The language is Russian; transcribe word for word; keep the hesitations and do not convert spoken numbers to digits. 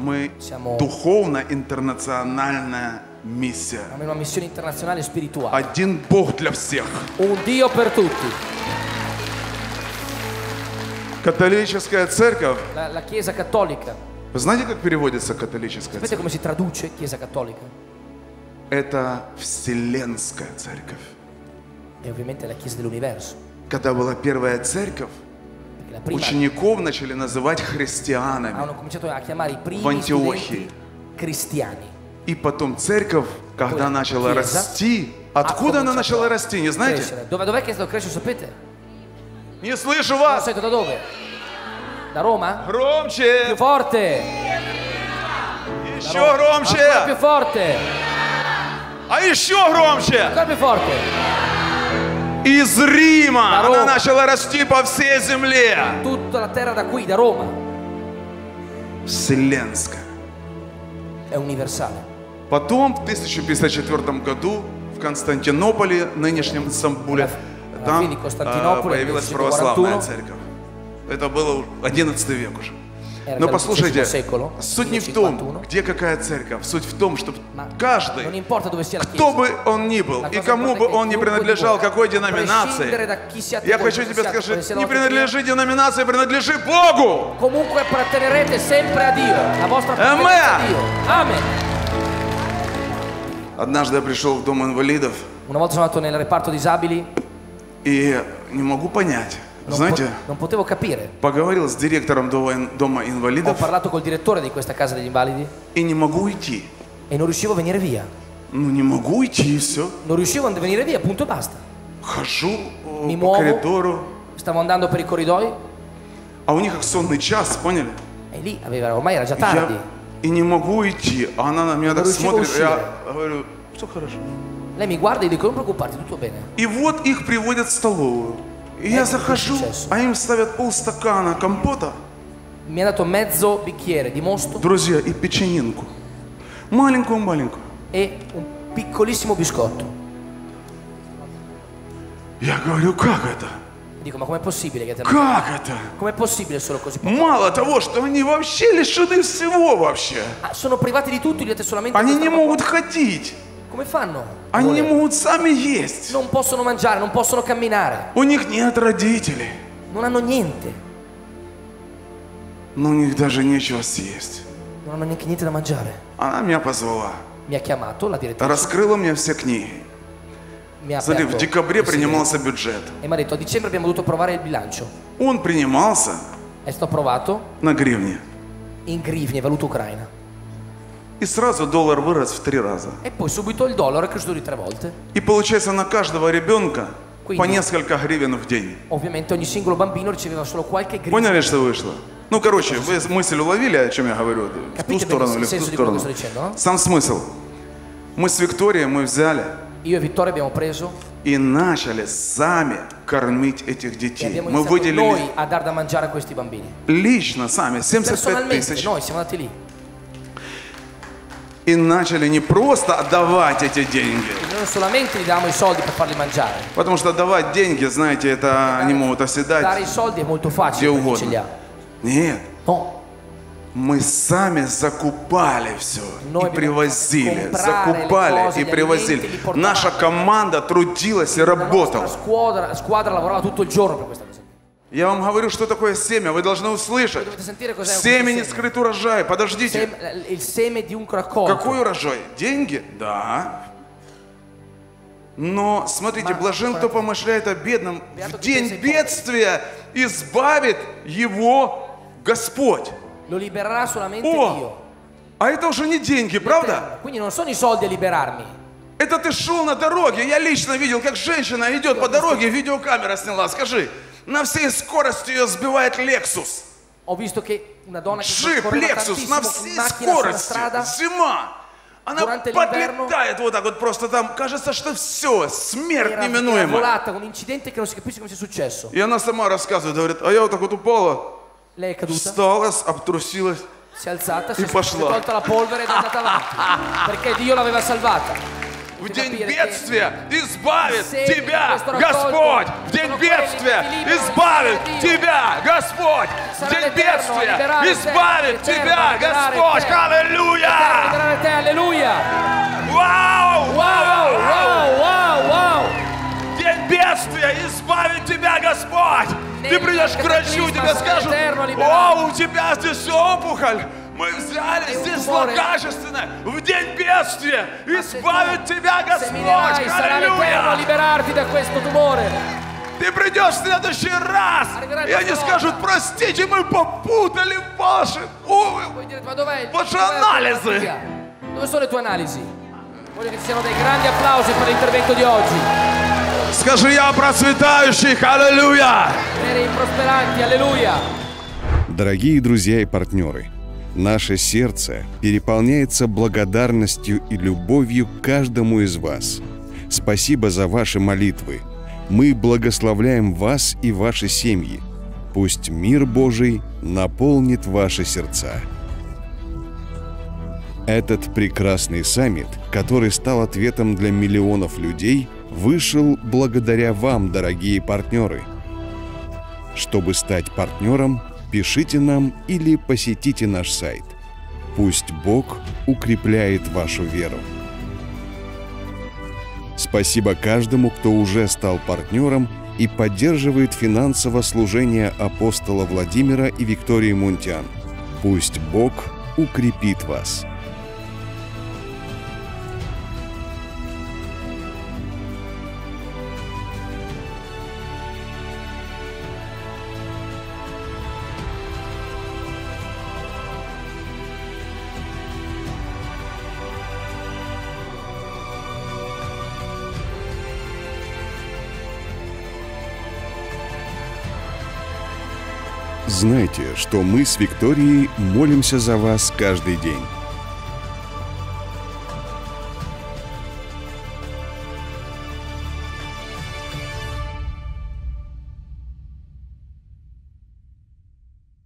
мы духовно интернациональная миссия. Один Бог для всех. Католическая церковь. Вы знаете, как переводится католическая церковь? Это вселенская церковь. Когда была первая церковь, учеников начали называть христианами в Антиохии. И потом церковь, когда начала расти, откуда она начала расти, не знаете? Не слышу вас! Громче! Еще громче! А еще громче! Из Рима она начала расти по всей земле. Вселенская. Потом в тысяча пятьдесят четвёртом году в Константинополе, нынешнем Стамбуле, там появилась православная церковь. Это было одиннадцатый век уже. Но послушайте, суть не в том, где какая церковь. Суть в том, что каждый, кто бы он ни был, и кому бы он ни принадлежал, какой деноминации, я хочу тебе сказать, не принадлежи деноминации, принадлежи Богу. Аминь. Однажды я пришел в дом инвалидов и не могу понять. Знаете, поговорил с директором дома инвалидов и не могу уйти. Ну не могу уйти, и все. Хожу по коридору. А у них как сонный час, поняли? Я и не могу уйти. А она на меня так смотрит. Я говорю, все хорошо. И вот их приводят в столовую. И я захожу, а им ставят полстакана компота. Друзья, и печенинку. Маленькую-маленькую. Я говорю, как это? Как это? Мало того, что они вообще лишены всего вообще. Они не могут ходить. Они не могут сами есть. У них нет родителей. Но у них даже нечего съесть. Она меня позвала. Раскрыла мне все книги. Смотри, в декабре принимался бюджет. Он принимался на гривне. И сразу доллар вырос в три раза. И получается на каждого ребенка по несколько гривен в день. Поняли, что вышло? Ну, короче, вы мысль уловили, о чем я говорю? В ту сторону или в ту сторону? Сам смысл. Мы с Викторией мы взяли и начали сами кормить этих детей. Мы выделили лично сами семьдесят пять тысяч. И начали не просто отдавать эти деньги. Потому что отдавать деньги, знаете, это они могут оседать где угодно. Нет. Мы сами закупали все и привозили. Закупали и привозили. Наша команда трудилась и работала. Я вам говорю, что такое семя, вы должны услышать. В семени скрыт урожай, подождите. Какой урожай? Деньги? Да. Но, смотрите, блажен, кто помышляет о бедном, в день бедствия избавит его Господь. О, а это уже не деньги, правда? Это ты шел на дороге, я лично видел, как женщина идет по дороге, видеокамера сняла, скажи. На всей скорости ее сбивает Lexus. Джип Lexus на всей скорости. Зима. Она подлетает вот так вот просто там. Кажется, что все, смерть неминуема. И она сама рассказывает, говорит, а я вот так вот упала, встала, обтрусилась и пошла. В день бедствия избавит тебя Господь! В день бедствия избавит тебя Господь! В день бедствия избавит тебя Господь! Аллилуйя! Вау! Вау! Вау! Вау! В день бедствия избавит тебя Господь! Ты придешь к врачу, тебе скажут: о, у тебя здесь опухоль! Мы взяли здесь злокачественно, в день бедствия, избавит тебя Господь! Аллилуйя! Ты придешь в следующий раз, и они скажут: простите, мы попутали ваши ваши анализы. Скажи: я процветающих, аллилуйя! Дорогие друзья и партнеры, наше сердце переполняется благодарностью и любовью к каждому из вас. Спасибо за ваши молитвы. Мы благословляем вас и ваши семьи. Пусть мир Божий наполнит ваши сердца. Этот прекрасный саммит, который стал ответом для миллионов людей, вышел благодаря вам, дорогие партнеры. Чтобы стать партнером, пишите нам или посетите наш сайт. Пусть Бог укрепляет вашу веру. Спасибо каждому, кто уже стал партнером и поддерживает финансово служение апостола Владимира и Виктории Мунтян. Пусть Бог укрепит вас. Знайте, что мы с Викторией молимся за вас каждый день.